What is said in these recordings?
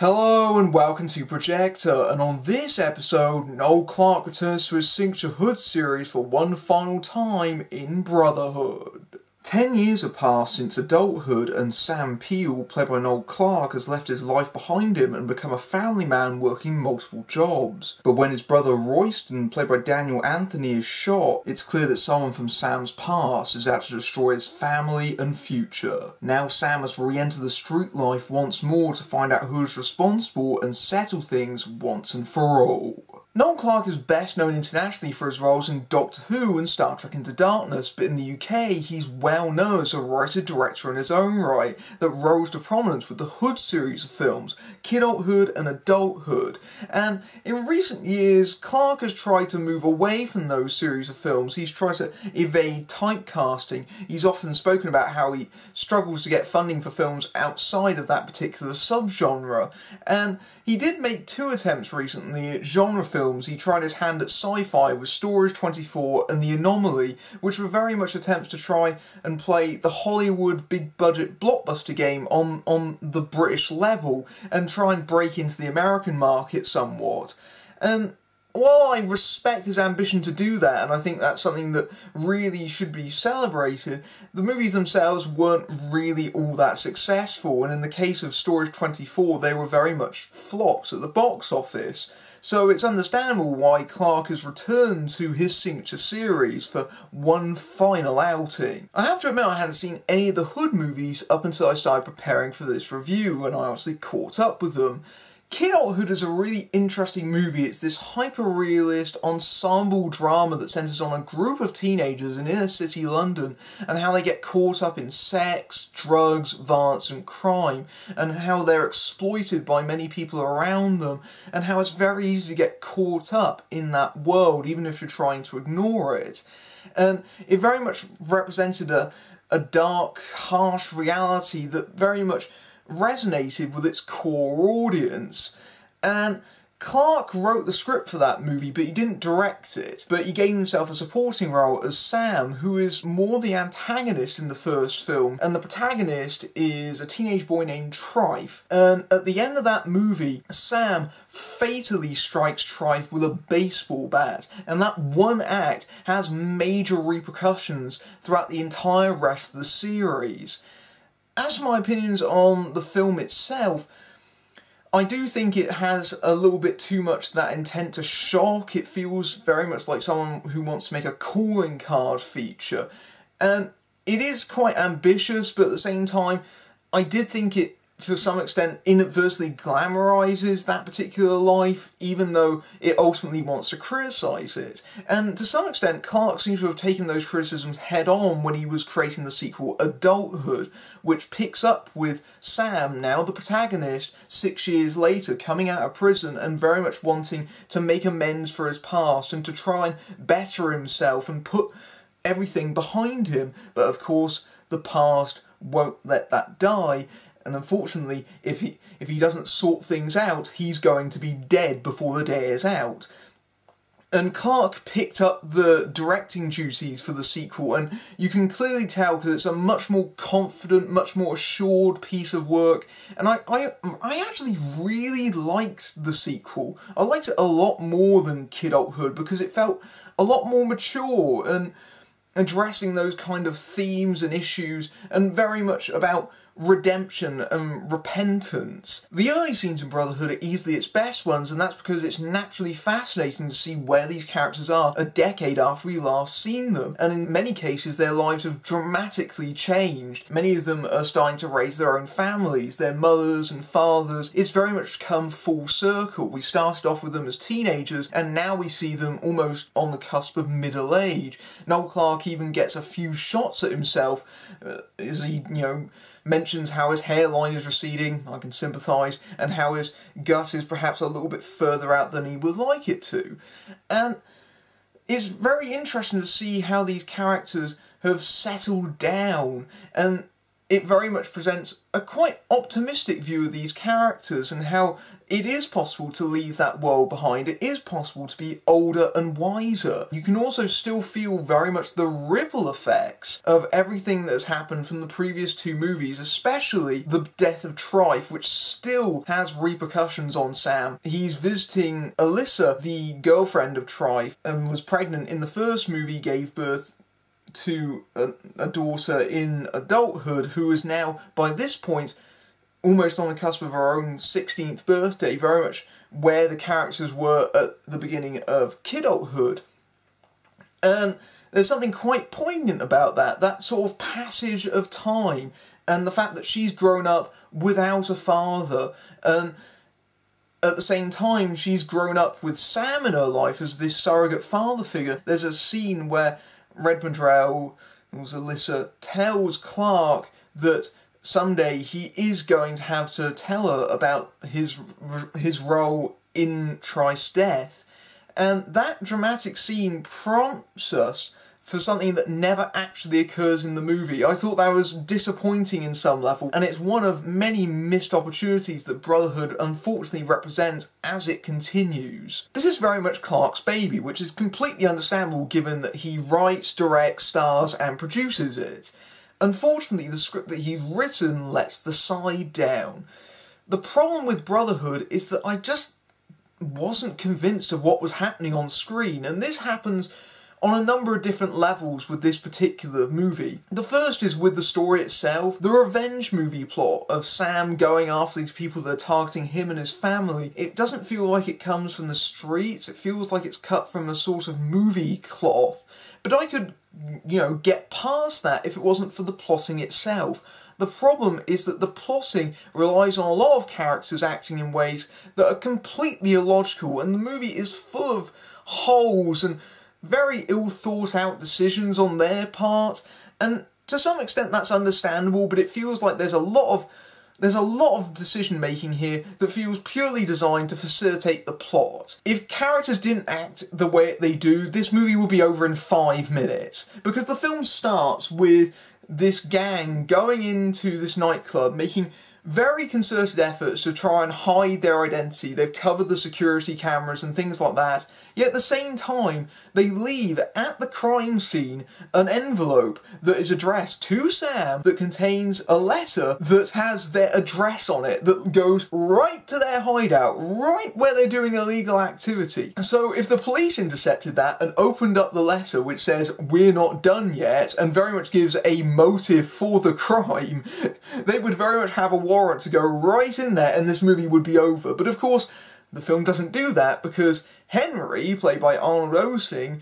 Hello and welcome to Projector, and on this episode, Noel Clarke returns to his Sinkhood series for one final time in Brotherhood. 10 years have passed since adulthood, and Sam Peel, played by Noel Clarke, has left his life behind him and become a family man working multiple jobs. But when his brother Royston, played by Daniel Anthony, is shot, it's clear that someone from Sam's past is out to destroy his family and future. Now Sam has re-entered the street life once more to find out who is responsible and settle things once and for all. Noel Clarke is best known internationally for his roles in Doctor Who and Star Trek Into Darkness, but in the UK he's well known as a writer-director in his own right that rose to prominence with the Hood series of films, Kidulthood and Adulthood, and in recent years Clarke has tried to move away from those series of films. He's tried to evade typecasting. He's often spoken about how he struggles to get funding for films outside of that particular subgenre, and he did make two attempts recently at genre films. He tried his hand at sci-fi with Storage 24 and The Anomaly, which were very much attempts to try and play the Hollywood big-budget blockbuster game on the British level and try and break into the American market somewhat. And while I respect his ambition to do that, and I think that's something that really should be celebrated, the movies themselves weren't really all that successful, and in the case of Storage 24, they were very much flops at the box office. So it's understandable why Clarke has returned to his signature series for one final outing. I have to admit I hadn't seen any of the Hood movies up until I started preparing for this review, and I obviously caught up with them. Kidulthood is a really interesting movie. It's this hyper-realist ensemble drama that centres on a group of teenagers in inner-city London and how they get caught up in sex, drugs, violence and crime, and how they're exploited by many people around them, and how it's very easy to get caught up in that world even if you're trying to ignore it. And it very much represented a dark, harsh reality that very much resonated with its core audience, and Clarke wrote the script for that movie, but he didn't direct it, but he gave himself a supporting role as Sam, who is more the antagonist in the first film, and the protagonist is a teenage boy named Trife. And at the end of that movie, Sam fatally strikes Trife with a baseball bat, and that one act has major repercussions throughout the entire rest of the series. As for my opinions on the film itself, I do think it has a little bit too much that intent to shock. It feels very much like someone who wants to make a calling card feature. And it is quite ambitious, but at the same time, I did think it, to some extent, inadvertently glamorizes that particular life, even though it ultimately wants to criticize it. And to some extent, Clarke seems to have taken those criticisms head-on when he was creating the sequel Adulthood, which picks up with Sam, now the protagonist, 6 years later, coming out of prison and very much wanting to make amends for his past and to try and better himself and put everything behind him. But of course, the past won't let that die. And unfortunately, if he doesn't sort things out, he's going to be dead before the day is out. And Clarke picked up the directing duties for the sequel, and you can clearly tell because it's a much more confident, much more assured piece of work. And I actually really liked the sequel. I liked it a lot more than Kidulthood because it felt a lot more mature and addressing those kind of themes and issues, and very much about redemption and repentance. The early scenes in Brotherhood are easily its best ones, and that's because it's naturally fascinating to see where these characters are a decade after we last seen them, and in many cases their lives have dramatically changed. Many of them are starting to raise their own families, their mothers and fathers. It's very much come full circle. We started off with them as teenagers, and now we see them almost on the cusp of middle age. Noel Clarke even gets a few shots at himself as he, mentions how his hairline is receding, I can sympathise, and how his gut is perhaps a little bit further out than he would like it to. And it's very interesting to see how these characters have settled down, and it very much presents a quite optimistic view of these characters and how it is possible to leave that world behind. It is possible to be older and wiser. You can also still feel very much the ripple effects of everything that's happened from the previous two movies, especially the death of Trife, which still has repercussions on Sam. He's visiting Alyssa, the girlfriend of Trife, and was pregnant in the first movie, gave birth to a daughter in adulthood, who is now, by this point, almost on the cusp of her own 16th birthday, very much where the characters were at the beginning of Kidulthood. And there's something quite poignant about that sort of passage of time, and the fact that she's grown up without a father, and at the same time she's grown up with Sam in her life as this surrogate father figure. There's a scene where Redmondrell, it was Alyssa, tells Clarke that someday he is going to have to tell her about his role in Trife's death. And that dramatic scene prompts us for something that never actually occurs in the movie. I thought that was disappointing in some level, and it's one of many missed opportunities that Brotherhood unfortunately represents as it continues. This is very much Clarke's baby, which is completely understandable given that he writes, directs, stars and produces it. Unfortunately, the script that he's written lets the side down. The problem with Brotherhood is that I just wasn't convinced of what was happening on screen, and this happens on a number of different levels with this particular movie. The first is with the story itself. The revenge movie plot of Sam going after these people that are targeting him and his family, it doesn't feel like it comes from the streets. It feels like it's cut from a sort of movie cloth. But I could, get past that if it wasn't for the plotting itself. The problem is that the plotting relies on a lot of characters acting in ways that are completely illogical, and the movie is full of holes and very ill-thought-out decisions on their part, and to some extent that's understandable, but it feels like there's a lot of decision-making here that feels purely designed to facilitate the plot. If characters didn't act the way they do, this movie would be over in 5 minutes, because the film starts with this gang going into this nightclub, making very concerted efforts to try and hide their identity. They've covered the security cameras and things like that, yet at the same time they leave at the crime scene an envelope that is addressed to Sam that contains a letter that has their address on it that goes right to their hideout, right where they're doing illegal activity. So if the police intercepted that and opened up the letter, which says "we're not done yet" and very much gives a motive for the crime, they would very much have a warrant to go right in there and this movie would be over. But of course the film doesn't do that, because Henry, played by Arnold Oceng,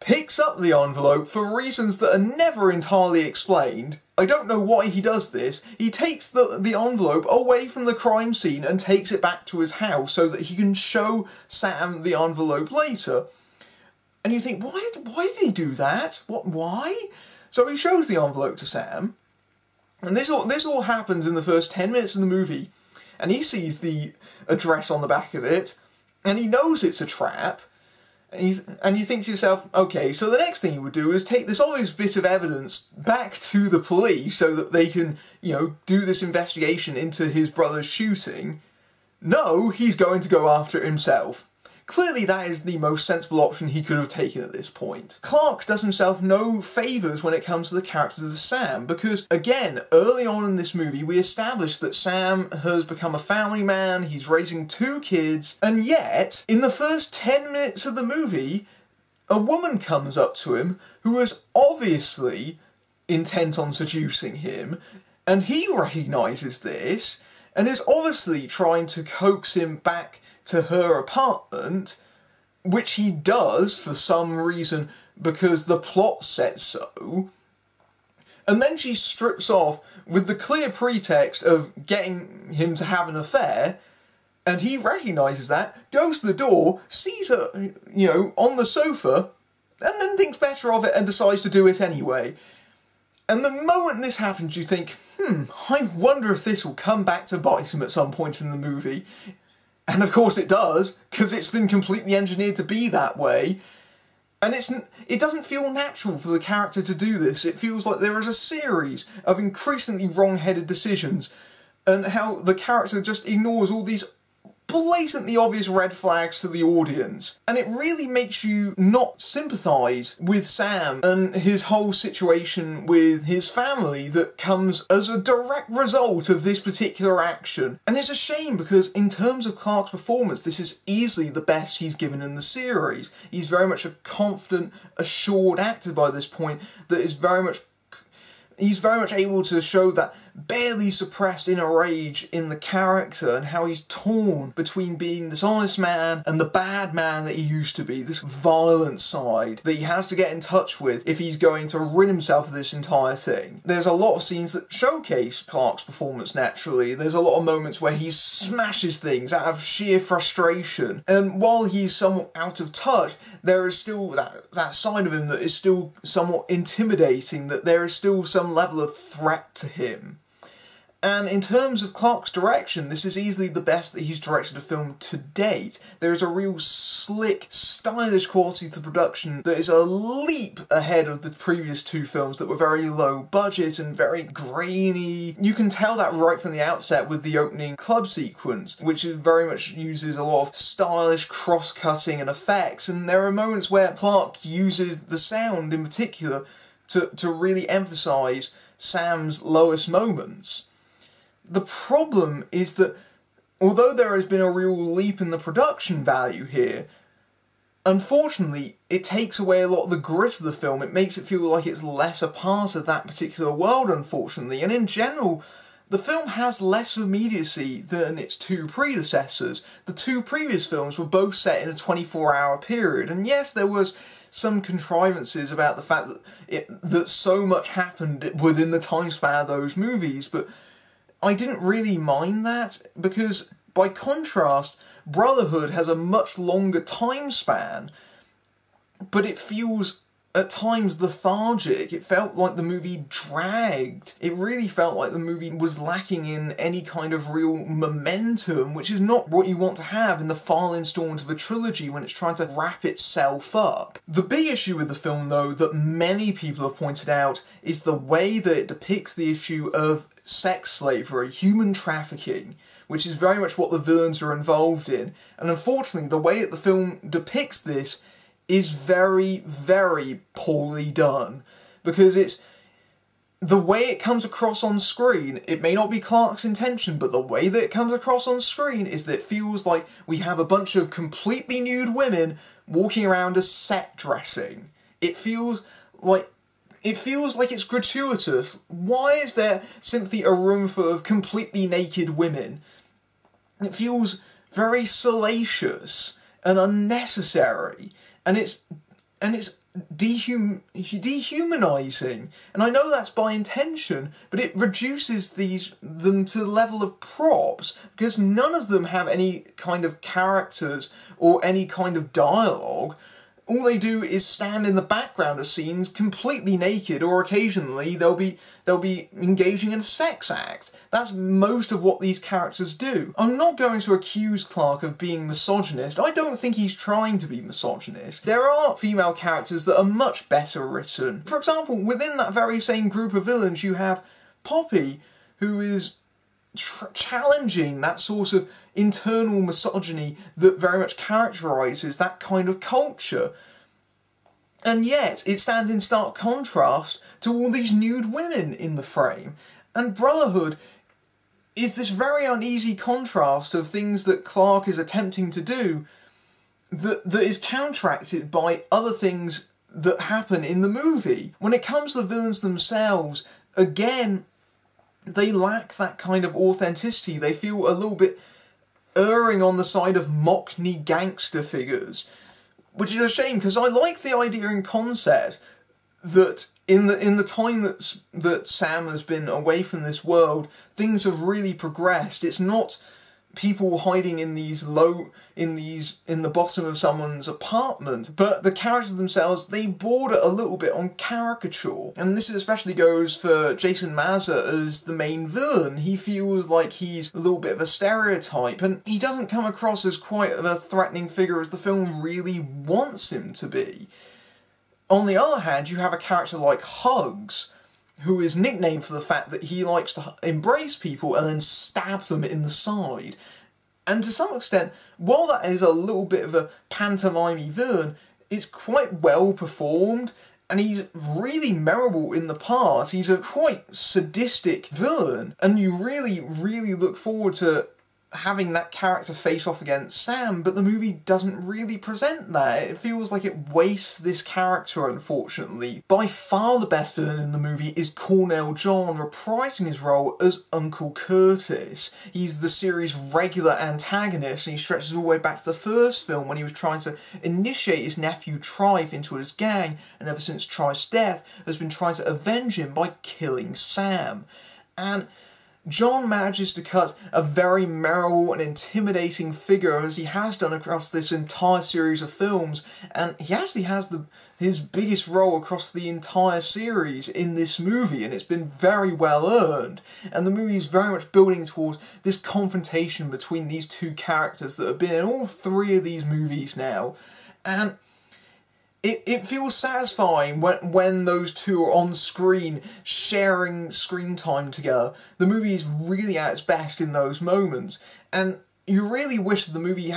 picks up the envelope for reasons that are never entirely explained. I don't know why he does this. He takes the envelope away from the crime scene and takes it back to his house so that he can show Sam the envelope later. And you think, why did he do that? Why? So he shows the envelope to Sam. And this all happens in the first 10 minutes of the movie, and he sees the address on the back of it, and he knows it's a trap, and you think to yourself, okay, so the next thing you would do is take this obvious bit of evidence back to the police so that they can, do this investigation into his brother's shooting. No, he's going to go after it himself. Clearly that is the most sensible option he could have taken at this point. Clarke does himself no favours when it comes to the characters of Sam, because again, early on in this movie we establish that Sam has become a family man, he's raising 2 kids, and yet, in the first 10 minutes of the movie, a woman comes up to him who is obviously intent on seducing him, and he recognises this, and is obviously trying to coax him back to her apartment, which he does for some reason because the plot says so, and then she strips off with the clear pretext of getting him to have an affair, and he recognises that, goes to the door, sees her, on the sofa, and then thinks better of it and decides to do it anyway. And the moment this happens you think, I wonder if this will come back to bite him at some point in the movie. And of course it does, because it's been completely engineered to be that way. And it doesn't feel natural for the character to do this. It feels like there is a series of increasingly wrong-headed decisions, and how the character just ignores all these blatantly obvious red flags to the audience. And it really makes you not sympathise with Sam and his whole situation with his family that comes as a direct result of this particular action. And it's a shame, because in terms of Clarke's performance, this is easily the best he's given in the series. He's very much a confident, assured actor by this point that is very much... He's very much able to show that barely suppressed inner rage in the character, and how he's torn between being this honest man and the bad man that he used to be, this violent side that he has to get in touch with if he's going to rid himself of this entire thing. There's a lot of scenes that showcase Clarke's performance naturally. There's a lot of moments where he smashes things out of sheer frustration, and while he's somewhat out of touch, there is still that side of him that is still somewhat intimidating, that there is still some level of threat to him. And in terms of Clarke's direction, this is easily the best that he's directed a film to date. There is a real slick, stylish quality to the production that is a leap ahead of the previous two films that were very low budget and very grainy. You can tell that right from the outset with the opening club sequence, which is very much uses a lot of stylish cross-cutting and effects, and there are moments where Clarke uses the sound in particular to really emphasise Sam's lowest moments. The problem is that, although there has been a real leap in the production value here, unfortunately it takes away a lot of the grit of the film. It makes it feel like it's less a part of that particular world, unfortunately. And in general, the film has less of immediacy than its two predecessors. The two previous films were both set in a 24-hour period, and yes, there was some contrivances about the fact that, that so much happened within the time span of those movies, but I didn't really mind that, because by contrast, Brotherhood has a much longer time span, but it feels at times lethargic. It felt like the movie dragged. It really felt like the movie was lacking in any kind of real momentum, which is not what you want to have in the final installment of a trilogy when it's trying to wrap itself up. The big issue with the film, though, that many people have pointed out, is the way that it depicts the issue of sex slavery, human trafficking, which is very much what the villains are involved in. And unfortunately, the way that the film depicts this is very, very poorly done, because it's the way it comes across on screen. It may not be Clarke's intention, but the way that it comes across on screen is that it feels like we have a bunch of completely nude women walking around as set dressing. It feels like it's gratuitous. Why is there simply a room full of completely naked women? It feels very salacious and unnecessary, and it's dehumanising. And I know that's by intention, but it reduces them to the level of props, because none of them have any kind of characters or any kind of dialogue. All they do is stand in the background of scenes completely naked, or occasionally they'll be engaging in a sex act. That's most of what these characters do. I'm not going to accuse Clarke of being misogynist. I don't think he's trying to be misogynist. There are female characters that are much better written. For example, within that very same group of villains, you have Poppy, who is challenging that sort of internal misogyny that very much characterises that kind of culture. And yet, it stands in stark contrast to all these nude women in the frame. And Brotherhood is this very uneasy contrast of things that Clarke is attempting to do that is counteracted by other things that happen in the movie. When it comes to the villains themselves, again, they lack that kind of authenticity. They feel a little bit erring on the side of mockney gangster figures, which is a shame, because I like the idea in concept that in the time that Sam has been away from this world, things have really progressed. It's not people hiding in these in the bottom of someone's apartment, but the characters themselves, they border a little bit on caricature. And this especially goes for Jason Maza as the main villain. He feels like he's a little bit of a stereotype, and he doesn't come across as quite a threatening figure as the film really wants him to be. On the other hand, you have a character like Hugs, who is nicknamed for the fact that he likes to embrace people and then stab them in the side. And to some extent, while that is a little bit of a pantomime villain, it's quite well performed, and he's really memorable in the past. He's a quite sadistic villain, and you really, really look forward to having that character face off against Sam, but the movie doesn't really present that. It feels like it wastes this character, unfortunately. By far the best villain in the movie is Cornell John, reprising his role as Uncle Curtis. He's the series' regular antagonist, and he stretches all the way back to the first film when he was trying to initiate his nephew Trife into his gang, and ever since Trife's death has been trying to avenge him by killing Sam. And John manages to cut a very memorable and intimidating figure, as he has done across this entire series of films, and he actually has his biggest role across the entire series in this movie, and it's been very well earned. And the movie is very much building towards this confrontation between these two characters that have been in all three of these movies now, and it feels satisfying when those two are on screen, sharing screen time together. The movie is really at its best in those moments, and you really wish the movie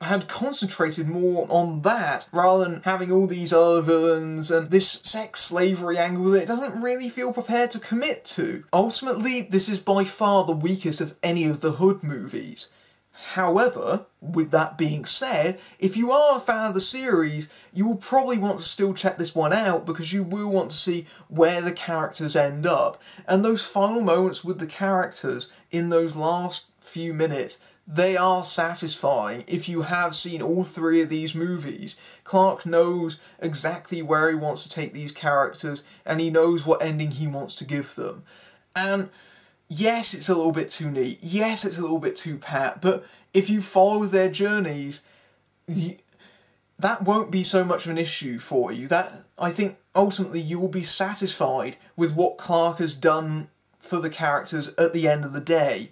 had concentrated more on that, rather than having all these other villains and this sex slavery angle that it doesn't really feel prepared to commit to. Ultimately, this is by far the weakest of any of the Hood movies. However, with that being said, if you are a fan of the series, you will probably want to still check this one out, because you will want to see where the characters end up. And those final moments with the characters in those last few minutes, they are satisfying if you have seen all three of these movies. Clarke knows exactly where he wants to take these characters, and he knows what ending he wants to give them. And yes, it's a little bit too neat, yes, it's a little bit too pat, but if you follow their journeys, that won't be so much of an issue for you. That, I think, ultimately you will be satisfied with what Clarke has done for the characters at the end of the day.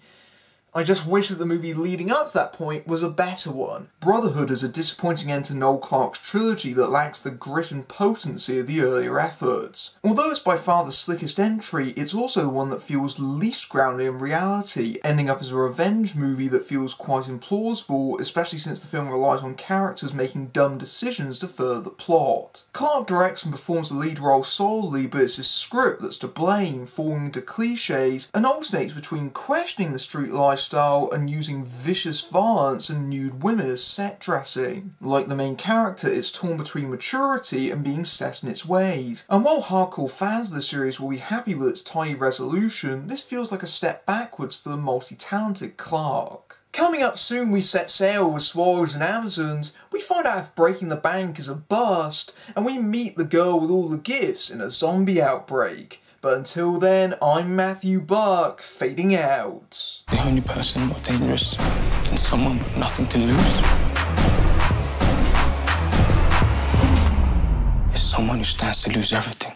I just wish that the movie leading up to that point was a better one. Brotherhood is a disappointing end to Noel Clarke's trilogy that lacks the grit and potency of the earlier efforts. Although it's by far the slickest entry, it's also the one that feels least grounded in reality, ending up as a revenge movie that feels quite implausible, especially since the film relies on characters making dumb decisions to further the plot. Clarke directs and performs the lead role solely, but it's his script that's to blame, falling into cliches, and alternates between questioning the street life style and using vicious violence and nude women as set dressing. Like the main character, it's torn between maturity and being set in its ways. And while hardcore fans of the series will be happy with its tidy resolution, this feels like a step backwards for the multi-talented Clarke. Coming up soon, we set sail with Swallows and Amazons, we find out if breaking the bank is a bust, and we meet the girl with all the gifts in a zombie outbreak. But until then, I'm Matthew Buck, fading out. The only person more dangerous than someone with nothing to lose is someone who stands to lose everything.